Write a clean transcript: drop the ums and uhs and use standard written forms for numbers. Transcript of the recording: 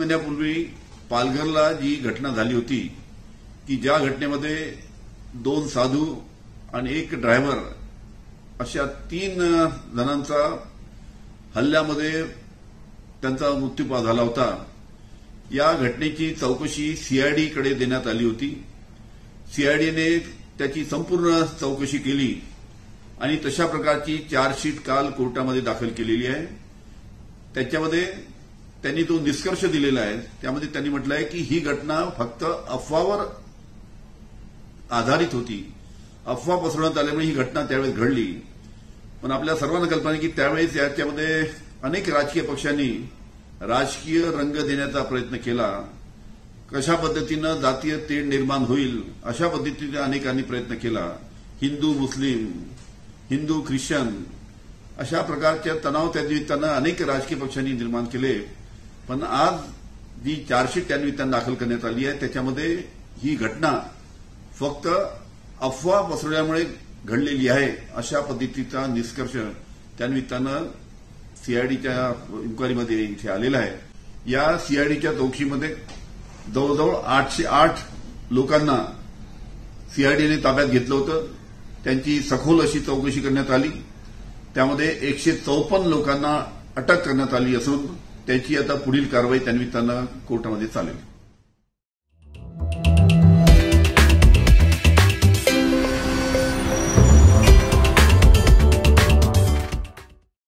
महिन्यापूर्वी पालघरला जी घटना झाली होती की ज्या घटनेमध्ये 2 साधू आणि 1 ड्रायव्हर अशा 3 जणांचा हल्ल्यामध्ये त्यांचा मृत्यू झाला होता। या घटनेची चौकशी सीआईडी कडे देण्यात आली होती। सीआयडीने त्याची संपूर्ण चौकशी केली आणि तशा प्रकारची चार्जशीट काल कोर्टामध्ये दाखल केलेली आहे। त्याच्यामध्ये त्यांनी तो निष्कर्ष दिलेला आहे, त्यामध्ये त्यांनी म्हटलं आहे की ही घटना फक्त अफवावर आधारित होती, अफवा पसरवण्यात आल्यामुळे ही घटना त्यावेळेस घडली। पण आपल्या सर्वांना कल्पना आहे की त्यावेळेस याच्यामध्ये अनेक राजकीय पक्षांनी राजकीय रंग देण्याचा प्रयत्न केला। कशा पद्धतीने जातीय तेढ निर्माण होईल अशा पद्धतीने अनेकांनी प्रयत्न केला। हिंदू मुस्लिम, हिंदू ख्रिश्चन अशा प्रकारच्या तणाव त्या निमित्तानं अनेक राजकीय पक्षांनी निर्माण केले। पण आज जी चार्जशीट त्या निमित्तानं दाखल करण्यात आली आहे त्याच्यामध्ये ही घटना फक्त अफवा पसरवल्यामुळे घडलेली आहे अशा पद्धतीचा निष्कर्ष त्या निमित्तानं सीआयडीच्या इन्क्वायरीमध्ये इथे आलेला आहे। या सीआयडीच्या चौकशीमध्ये जवळजवळ 808 लोकांना सीआयडीने ताब्यात घेतलं होतं। त्यांची सखोल अशी चौकशी करण्यात आली। त्यामध्ये 154 लोकांना अटक करण्यात आली असून त्याची आता पुढील कारवाई त्या निमित्तानं कोर्टामध्ये चालेल।